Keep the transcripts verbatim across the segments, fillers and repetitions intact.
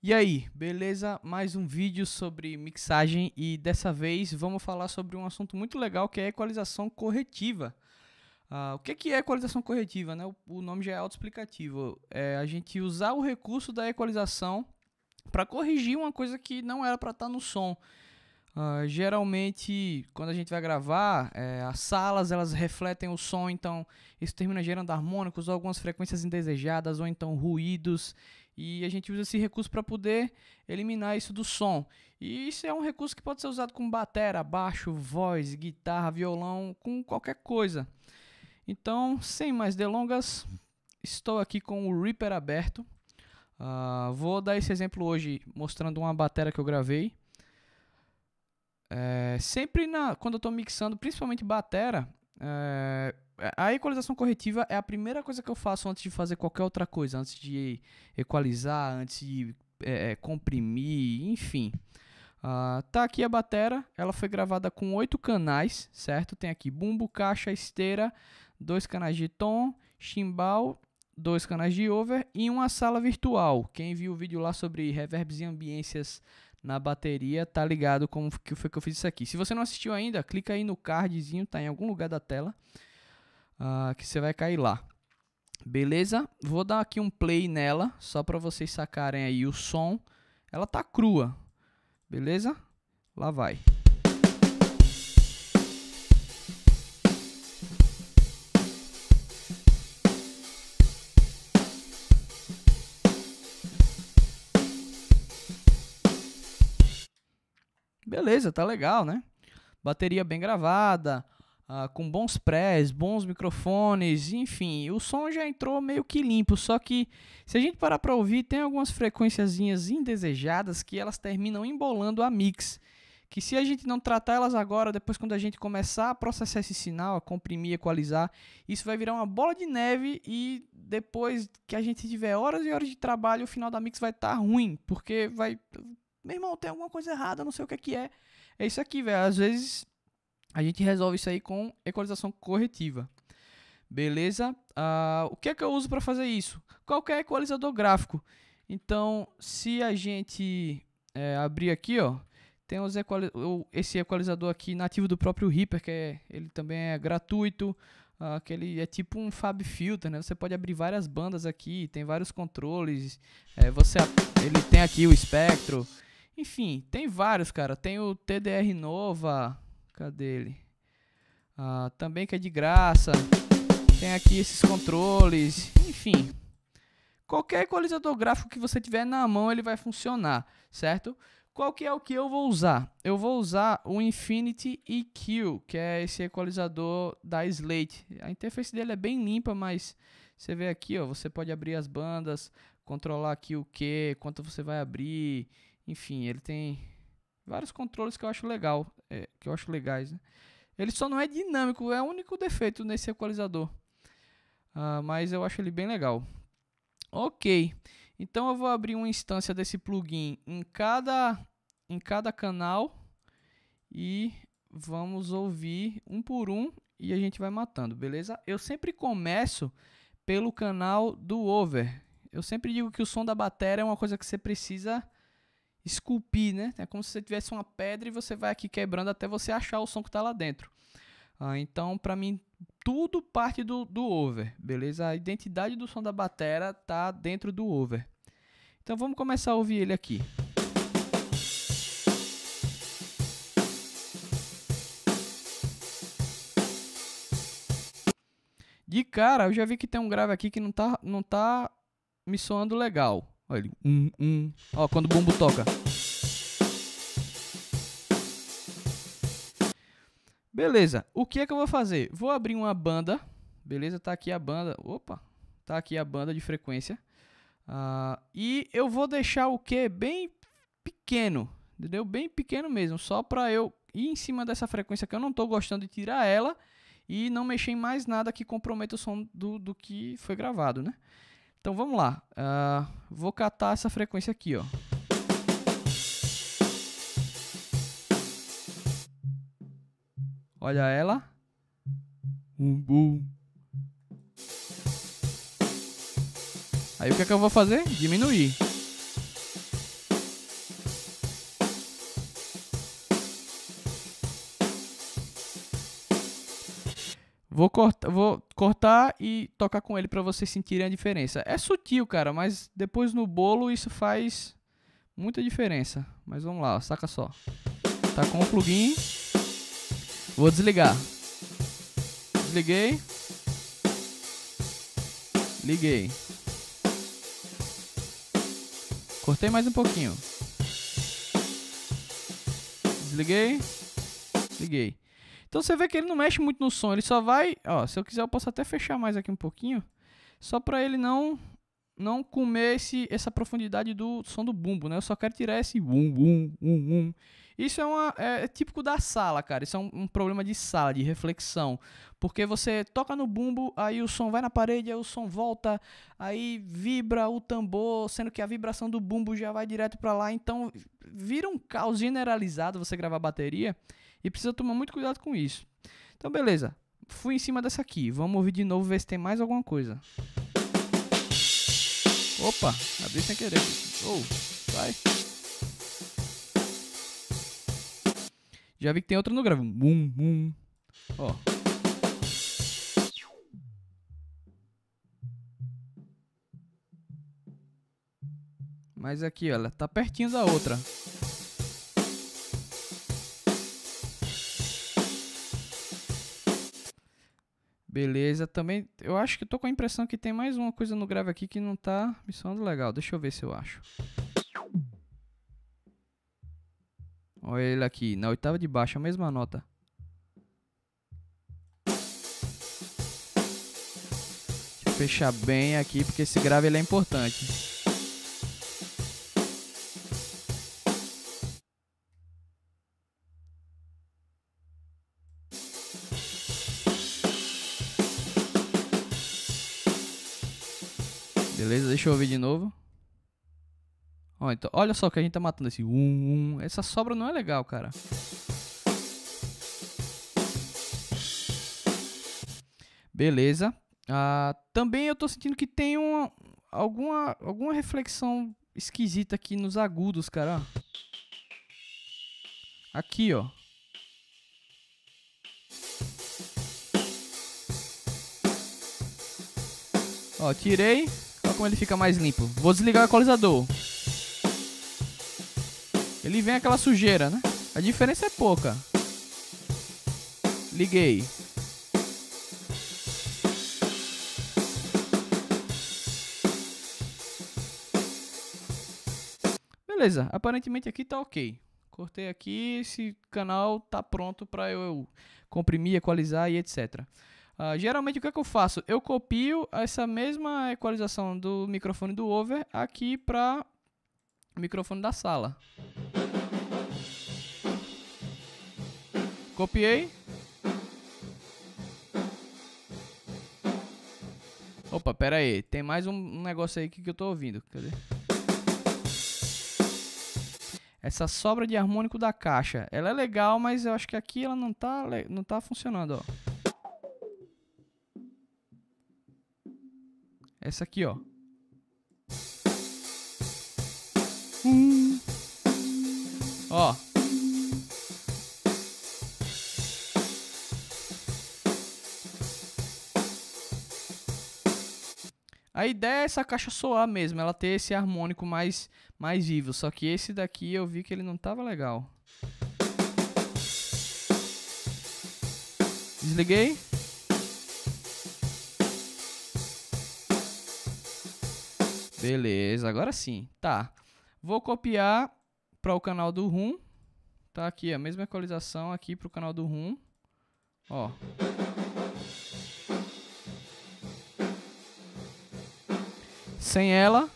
E aí, beleza? Mais um vídeo sobre mixagem e dessa vez vamos falar sobre um assunto muito legal que é a equalização corretiva. Ah, o que que é equalização corretiva, né? O, o nome já é autoexplicativo. É a gente usar o recurso da equalização para corrigir uma coisa que não era para estar no som. Ah, geralmente, quando a gente vai gravar, é, as salas elas refletem o som, então isso termina gerando harmônicos, ou algumas frequências indesejadas, ou então ruídos. E a gente usa esse recurso para poder eliminar isso do som. E isso é um recurso que pode ser usado com batera, baixo, voz, guitarra, violão, com qualquer coisa. Então, sem mais delongas, estou aqui com o Reaper aberto. Uh, vou dar esse exemplo hoje mostrando uma batera que eu gravei. É, sempre na, quando eu estou mixando, principalmente batera, é, a equalização corretiva é a primeira coisa que eu faço antes de fazer qualquer outra coisa, antes de equalizar, antes de é, comprimir, enfim. Uh, tá aqui a batera, ela foi gravada com oito canais, certo? Tem aqui bumbo, caixa, esteira, dois canais de tom, chimbal, dois canais de over e uma sala virtual. Quem viu o vídeo lá sobre reverbs e ambiências na bateria tá ligado como que foi que eu fiz isso aqui. Se você não assistiu ainda, clica aí no cardzinho, tá em algum lugar da tela. Uh, que você vai cair lá. Beleza? Vou dar aqui um play nela, só para vocês sacarem aí o som. Ela tá crua. Beleza? Lá vai. Beleza, tá legal, né? Bateria bem gravada. Uh, com bons prés, bons microfones, enfim, o som já entrou meio que limpo, só que se a gente parar para ouvir, tem algumas frequenciazinhas indesejadas que elas terminam embolando a mix, que se a gente não tratar elas agora, depois quando a gente começar a processar esse sinal, a comprimir, equalizar, isso vai virar uma bola de neve e depois que a gente tiver horas e horas de trabalho, o final da mix vai estar ruim, porque vai... Meu irmão, tem alguma coisa errada, não sei o que é que é. É isso aqui, velho, às vezes... A gente resolve isso aí com equalização corretiva. Beleza? Uh, o que é que eu uso para fazer isso? Qualquer equalizador gráfico. Então, se a gente é, abrir aqui, ó, tem os equali esse equalizador aqui nativo do próprio Reaper, que é, ele também é gratuito, uh, que ele é tipo um FabFilter, né? Você pode abrir várias bandas aqui, tem vários controles, é, você, ele tem aqui o espectro, enfim, tem vários, cara. Tem o T D R Nova... Cadê ele? Ah, também que é de graça. Tem aqui esses controles. Enfim. Qualquer equalizador gráfico que você tiver na mão, ele vai funcionar. Certo? Qual que é o que eu vou usar? Eu vou usar o Infinity E Q, que é esse equalizador da Slate. A interface dele é bem limpa, mas você vê aqui, ó, você pode abrir as bandas, controlar aqui o que, quanto você vai abrir. Enfim, ele tem... vários controles que eu acho legal, é, que eu acho legais, né? Ele só não é dinâmico, é o único defeito nesse equalizador. Uh, mas eu acho ele bem legal. Ok, então eu vou abrir uma instância desse plugin em cada, em cada canal e vamos ouvir um por um e a gente vai matando, beleza? Eu sempre começo pelo canal do over. Eu sempre digo que o som da bateria é uma coisa que você precisa... esculpir, né? É como se você tivesse uma pedra e você vai aqui quebrando até você achar o som que está lá dentro. Ah, então, para mim, tudo parte do, do over, beleza? A identidade do som da batera tá dentro do over. Então, vamos começar a ouvir ele aqui. De cara, eu já vi que tem um grave aqui que não tá, não tá me soando legal. Olha ele, um, um. Ó, quando o bumbo toca. Beleza, o que é que eu vou fazer? Vou abrir uma banda, beleza? Tá aqui a banda, opa, tá aqui a banda de frequência. Uh, e eu vou deixar o que bem pequeno, entendeu? Bem pequeno mesmo, só pra eu ir em cima dessa frequência que eu não tô gostando de tirar ela e não mexer em mais nada que comprometa o som do, do que foi gravado, né? Então vamos lá, uh, vou catar essa frequência aqui, ó. Olha ela. Um bum. Aí o que é que eu vou fazer? Diminuir. Vou cortar, vou cortar e tocar com ele para vocês sentirem a diferença. É sutil, cara, mas depois no bolo isso faz muita diferença. Mas vamos lá, ó, saca só. Tá com o plugin. Vou desligar. Desliguei. Liguei. Cortei mais um pouquinho. Desliguei. Liguei. Então você vê que ele não mexe muito no som, ele só vai, ó, se eu quiser eu posso até fechar mais aqui um pouquinho, só para ele não não comer esse, essa profundidade do som do bumbo, né? Eu só quero tirar esse bum bum bum bum. Isso é, uma, é, é típico da sala, cara, isso é um, um problema de sala, de reflexão, porque você toca no bumbo, aí o som vai na parede, aí o som volta, aí vibra o tambor, sendo que a vibração do bumbo já vai direto para lá, então vira um caos generalizado você gravar a bateria, e precisa tomar muito cuidado com isso. Então beleza, fui em cima dessa aqui, vamos ouvir de novo, ver se tem mais alguma coisa. Opa, abri sem querer. Oh, vai. Já vi que tem outra no grave. Bum, bum. Ó. Mas aqui, olha, tá pertinho da outra. Beleza, também, eu acho que tô com a impressão que tem mais uma coisa no grave aqui que não tá me soando legal. Deixa eu ver se eu acho. Olha ele aqui, na oitava de baixo, a mesma nota. Deixa eu fechar bem aqui, porque esse grave ele é importante. Beleza, deixa eu ouvir de novo. Ó, então, olha só que a gente tá matando esse um, um. Essa sobra não é legal, cara. Beleza. Ah, também eu tô sentindo que tem uma, alguma, alguma reflexão esquisita aqui nos agudos, cara. Aqui, ó. Ó, tirei. Olha como ele fica mais limpo. Vou desligar o equalizador. Ele vem aquela sujeira, né? A diferença é pouca. Liguei. Beleza, aparentemente aqui tá ok. Cortei aqui, esse canal tá pronto pra eu comprimir, equalizar e etcétera. Uh, geralmente o que é que eu faço? Eu copio essa mesma equalização do microfone do over aqui para o microfone da sala. Copiei. Opa, pera aí. Tem mais um negócio aí que, que eu tô ouvindo. Cadê? Essa sobra de harmônico da caixa. Ela é legal, mas eu acho que aqui ela não tá, não tá funcionando, ó. Essa aqui, ó. Hum. Ó. A ideia é essa caixa soar mesmo, ela ter esse harmônico mais, mais vivo. Só que esse daqui eu vi que ele não tava legal. Desliguei. Beleza, agora sim. Tá. Vou copiar para o canal do room. Tá aqui a mesma equalização aqui para o canal do room. Ó. Sem ela.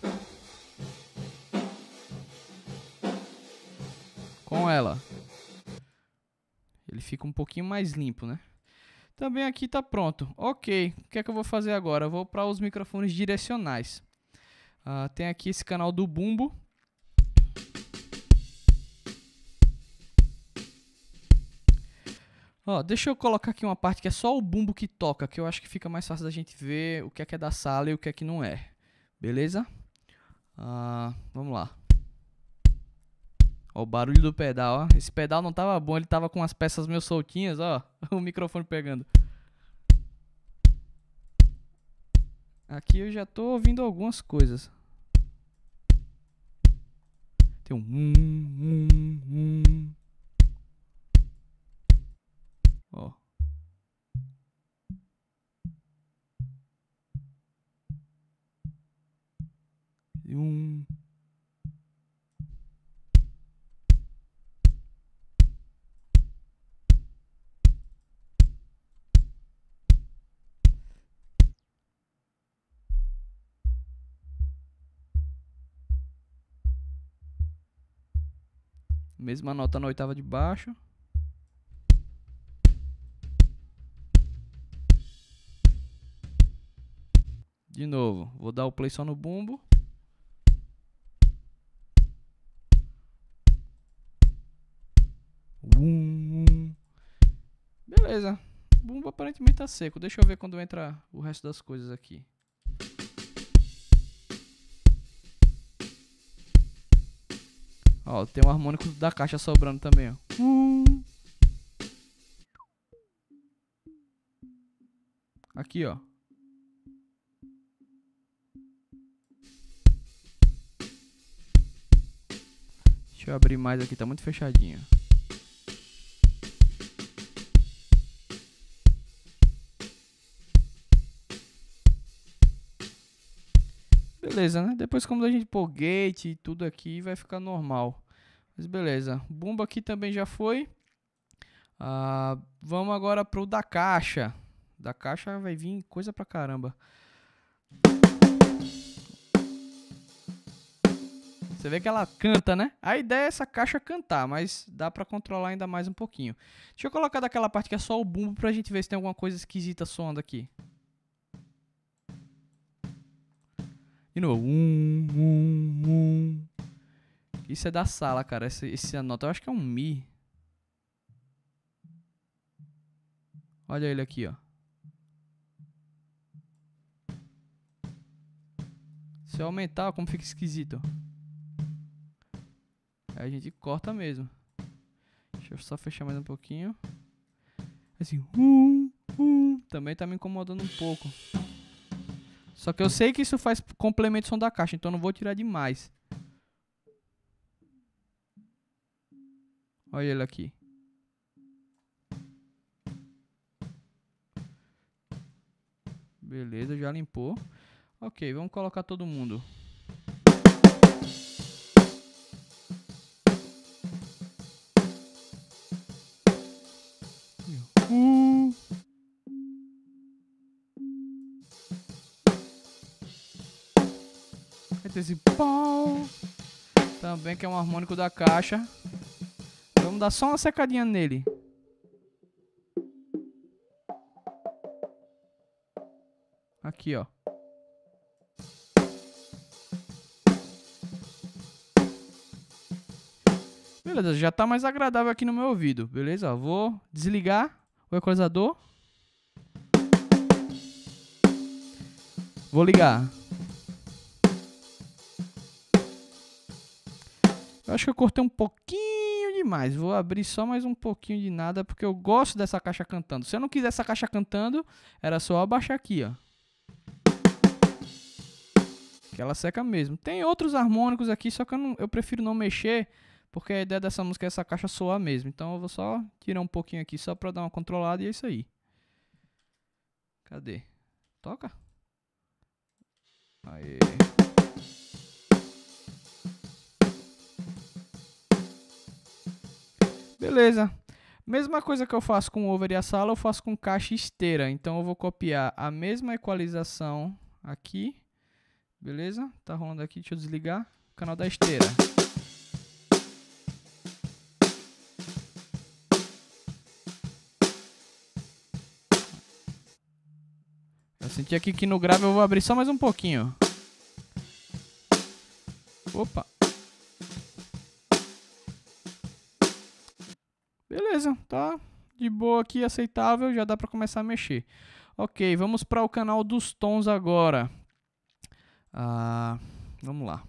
Com ela. Ele fica um pouquinho mais limpo, né? Também aqui tá pronto. Ok. O que é que eu vou fazer agora? Eu vou para os microfones direcionais. Uh, tem aqui esse canal do bumbo. Ó, deixa eu colocar aqui uma parte que é só o bumbo que toca, que eu acho que fica mais fácil da gente ver o que é que é da sala e o que é que não é. Beleza? Uh, vamos lá. Ó, o barulho do pedal, ó. Esse pedal não tava bom, ele tava com as peças meio soltinhas, ó. O microfone pegando. Aqui eu já tô ouvindo algumas coisas. Tem um um, um, um. Ó. E um. Mesma nota na oitava de baixo. De novo, vou dar o play só no bumbo. Um. Beleza. O bumbo aparentemente tá seco. Deixa eu ver quando entra o resto das coisas aqui. Ó, tem um harmônico da caixa sobrando também, ó. Hum. Aqui, ó. Deixa eu abrir mais aqui, tá muito fechadinho. Beleza, né? Depois como a gente pôr gate e tudo aqui, vai ficar normal. Mas beleza. Bumbo aqui também já foi. Ah, vamos agora pro da caixa. Da caixa vai vir coisa pra caramba. Você vê que ela canta, né? A ideia é essa caixa cantar, mas dá pra controlar ainda mais um pouquinho. Deixa eu colocar daquela parte que é só o bumbo pra gente ver se tem alguma coisa esquisita soando aqui. De novo. Um, um, um. Isso é da sala, cara. Essa, essa nota eu acho que é um Mi. Olha ele aqui, ó. Se eu aumentar, ó, como fica esquisito. Aí a gente corta mesmo. Deixa eu só fechar mais um pouquinho. Assim. Um, um. Também tá me incomodando um pouco. Só que eu sei que isso faz complemento do som da caixa, então eu não vou tirar demais. Olha ele aqui. Beleza, já limpou. Ok, vamos colocar todo mundo. Esse pau também, que é um harmônico da caixa. Vamos dar só uma secadinha nele. Aqui, ó. Beleza, já tá mais agradável aqui no meu ouvido. Beleza, vou desligar o equalizador. Vou ligar. Acho que eu cortei um pouquinho demais. Vou abrir só mais um pouquinho de nada, porque eu gosto dessa caixa cantando. Se eu não quiser essa caixa cantando, era só abaixar aqui, ó. Que ela seca mesmo. Tem outros harmônicos aqui, só que eu, não, eu prefiro não mexer, porque a ideia dessa música é essa caixa soar mesmo. Então eu vou só tirar um pouquinho aqui, só pra dar uma controlada, e é isso aí. Cadê? Toca? Aê. Beleza, mesma coisa que eu faço com o over e a sala, eu faço com caixa e esteira. Então eu vou copiar a mesma equalização aqui, beleza? Tá rolando aqui, deixa eu desligar o canal da esteira. Eu senti aqui que no grave eu vou abrir só mais um pouquinho. Opa! Beleza, tá de boa aqui, aceitável, já dá pra começar a mexer. Ok, vamos para o canal dos tons agora. Ah, vamos lá.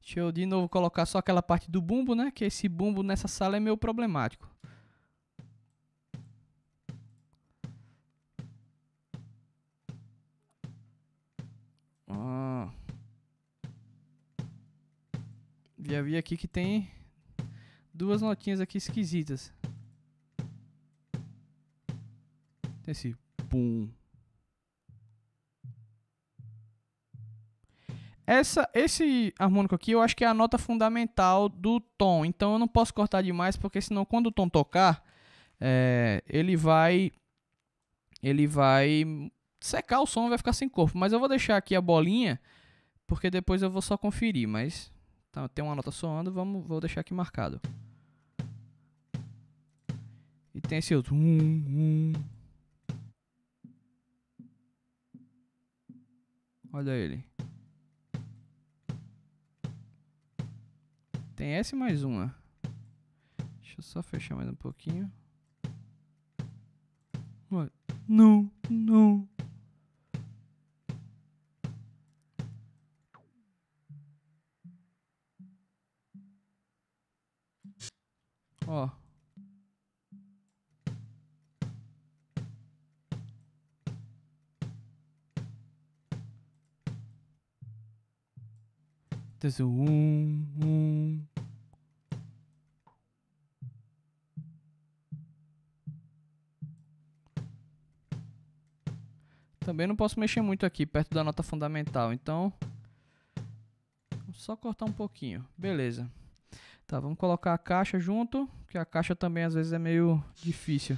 Deixa eu de novo colocar só aquela parte do bumbo, né? Que esse bumbo nessa sala é meio problemático. já vi aqui que tem duas notinhas aqui esquisitas. Tem esse pum. Essa, esse harmônico aqui eu acho que é a nota fundamental do tom, então eu não posso cortar demais, porque senão quando o tom tocar, é, ele vai ele vai secar o som, vai ficar sem corpo. Mas eu vou deixar aqui a bolinha, porque depois eu vou só conferir, mas tá, tem uma nota soando, vamos, vou deixar aqui marcado. E tem esse outro. Olha ele. Tem essa e mais uma. Deixa eu só fechar mais um pouquinho. Não, não. Ó. Um, um. Também não posso mexer muito aqui perto da nota fundamental, então só cortar um pouquinho, beleza. Tá, vamos colocar a caixa junto, que a caixa também às vezes é meio difícil.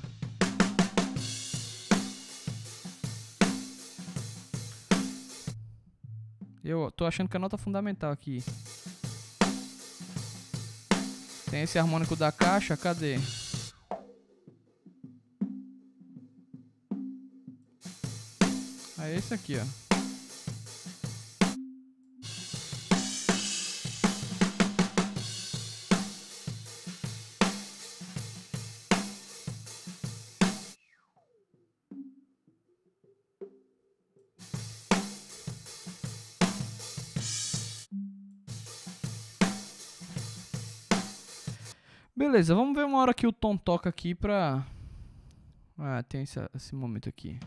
Eu tô achando que a nota fundamental aqui. Tem esse harmônico da caixa, cadê? É esse aqui, ó. Beleza, vamos ver uma hora que o tom toca aqui pra... Ah, tem esse, esse momento aqui.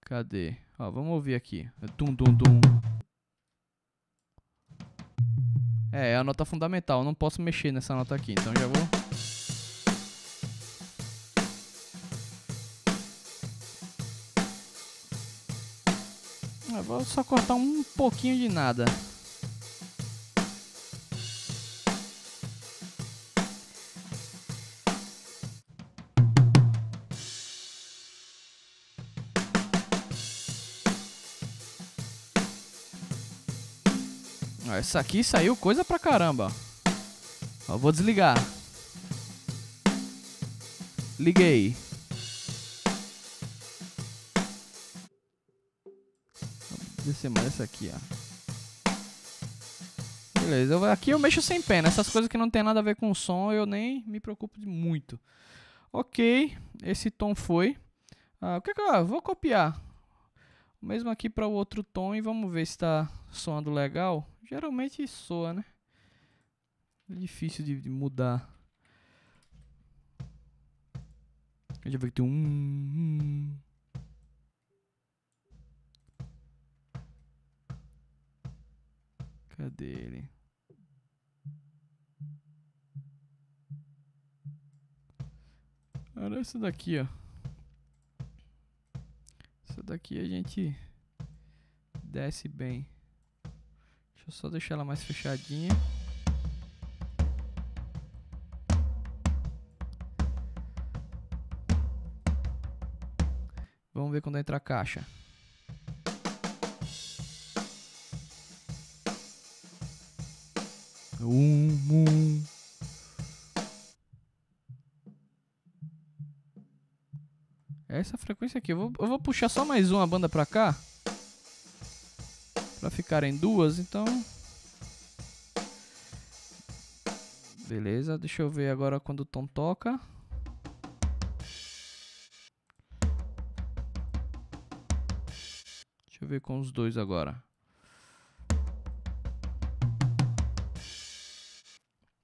Cadê? Ó, vamos ouvir aqui. Tum, tum, tum. É, é a nota fundamental. Eu não posso mexer nessa nota aqui, então já vou... Ah, vou só cortar um pouquinho de nada. Essa aqui saiu coisa pra caramba. Ó, vou desligar. Liguei. Vou descer mais essa aqui, ó. Beleza, eu, aqui eu mexo sem pena. Essas coisas que não tem nada a ver com o som, eu nem me preocupo muito. Ok, esse tom foi. Ah, o que que eu vou copiar? O mesmo aqui para o outro tom e vamos ver se tá soando legal. Geralmente soa, né? É difícil de, de mudar. Eu já vi que tem um, um. Cadê ele? Olha essa daqui, ó. Essa daqui a gente desce bem. Deixa eu só deixar ela mais fechadinha. Vamos ver quando entra a caixa. Um, um. Essa frequência aqui. Eu vou, eu vou puxar só mais uma banda pra cá. Pra ficarem duas, então... Beleza, deixa eu ver agora quando o tom toca. Deixa eu ver com os dois agora.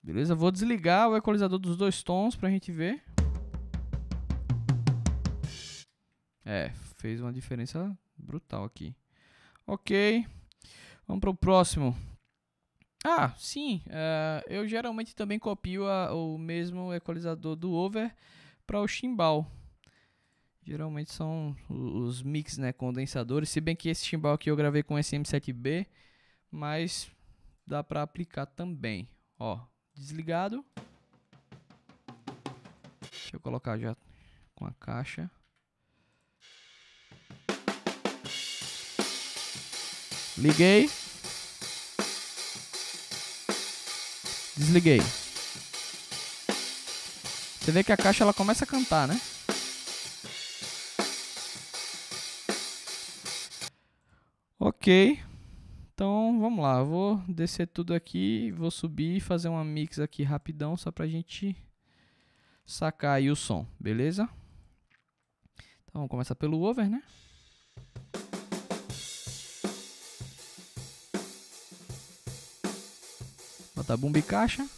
Beleza, vou desligar o equalizador dos dois tons pra gente ver. É, fez uma diferença brutal aqui. Ok. Vamos para o próximo. Ah, sim, uh, eu geralmente também copio a, o mesmo equalizador do over para o chimbal. Geralmente são os mix, né, condensadores, se bem que esse chimbal aqui eu gravei com S M sete B, mas dá para aplicar também. Ó, desligado. Deixa eu colocar já com a caixa. Liguei. Desliguei. Você vê que a caixa ela começa a cantar, né? Ok. Então vamos lá. Eu vou descer tudo aqui, vou subir e fazer uma mix aqui rapidão só pra gente sacar aí o som, beleza? Então vamos começar pelo over, né? Botar bumbo e caixa.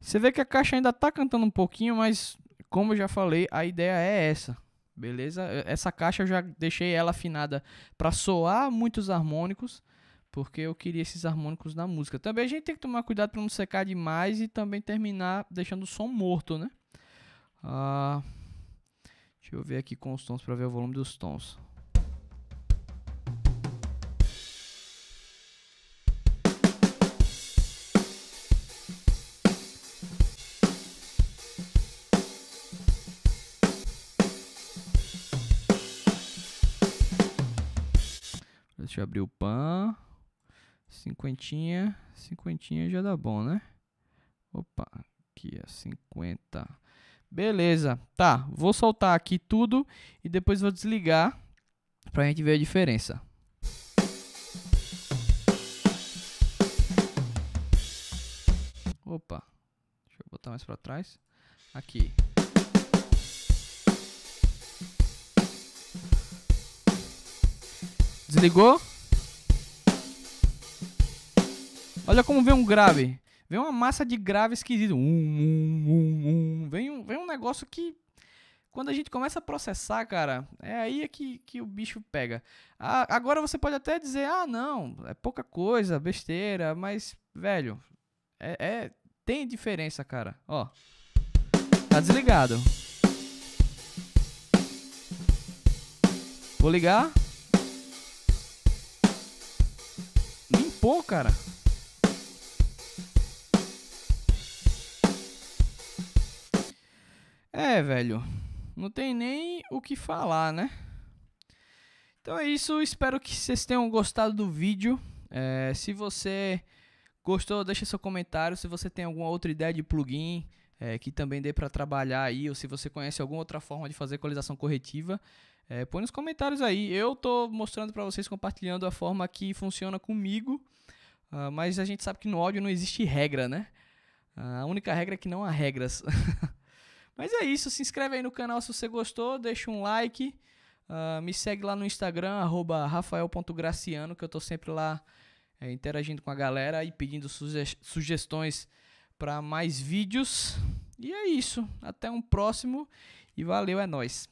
Você vê que a caixa ainda tá cantando um pouquinho, mas como eu já falei, a ideia é essa, beleza? Essa caixa eu já deixei ela afinada para soar muitos harmônicos, porque eu queria esses harmônicos na música. Também a gente tem que tomar cuidado para não secar demais e também terminar deixando o som morto, né? Ah, deixa eu ver aqui com os tons para ver o volume dos tons. Deixa eu abrir o pan. Cinquentinha. Cinquentinha já dá bom, né? Opa, aqui é cinquenta. Beleza. Tá, vou soltar aqui tudo e depois vou desligar pra gente ver a diferença. Opa. Deixa eu botar mais pra trás. Aqui. Desligou. Olha como vem um grave. Vem uma massa de grave esquisito. Um, um, um, um. Vem, um, vem um negócio que, quando a gente começa a processar, cara, é aí que, que o bicho pega. Ah, agora você pode até dizer, ah, não, é pouca coisa, besteira, mas, velho, é, é, tem diferença, cara. Ó, tá desligado. Vou ligar. Pô, cara. É, velho. Não tem nem o que falar, né? Então é isso. Espero que vocês tenham gostado do vídeo. É, se você gostou, deixa seu comentário. Se você tem alguma outra ideia de plugin é, que também dê para trabalhar aí, ou se você conhece alguma outra forma de fazer equalização corretiva, é, põe nos comentários aí. Eu tô mostrando para vocês, compartilhando a forma que funciona comigo, uh, mas a gente sabe que no áudio não existe regra, né? Uh, a única regra é que não há regras. Mas é isso, se inscreve aí no canal se você gostou, deixa um like, uh, me segue lá no Instagram, arroba rafael ponto graciano, que eu tô sempre lá é, interagindo com a galera e pedindo suge- sugestões para mais vídeos. E é isso, até um próximo e valeu, é nóis!